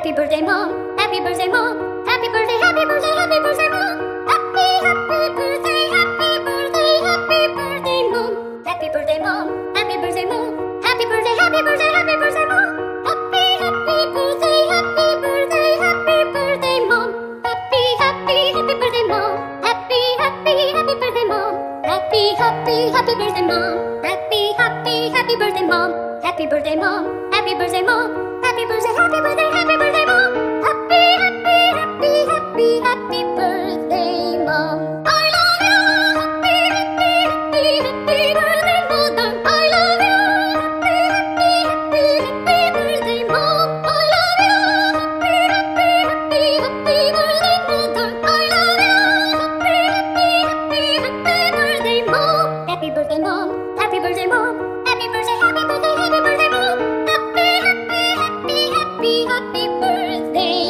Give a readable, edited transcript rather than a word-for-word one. Happy birthday, Mom. Happy birthday, Mom. Happy birthday, happy birthday, happy birthday, Mom. Happy, happy birthday, Mom. Happy birthday, Mom. Happy birthday, Mom. Happy birthday, happy birthday, Mom. Happy, happy birthday, Mom. Happy, happy birthday, Mom. Happy, happy birthday, Mom. Happy, happy birthday, Mom. Happy, happy birthday, Mom. Happy birthday, Mom. Happy birthday, Mom. Happy birthday, happy birthday, Mom. Happy, happy birthday, Mom. I love you. Happy, happy birthday, Mother. I love you. Happy, happy birthday, Mom. I love you. Happy, happy birthday, Mother. I love you. Happy, happy birthday, Mom. Happy birthday, Mom. Happy birthday, Mom. Happy birthday, happy birthday, Mom. Happy birthday.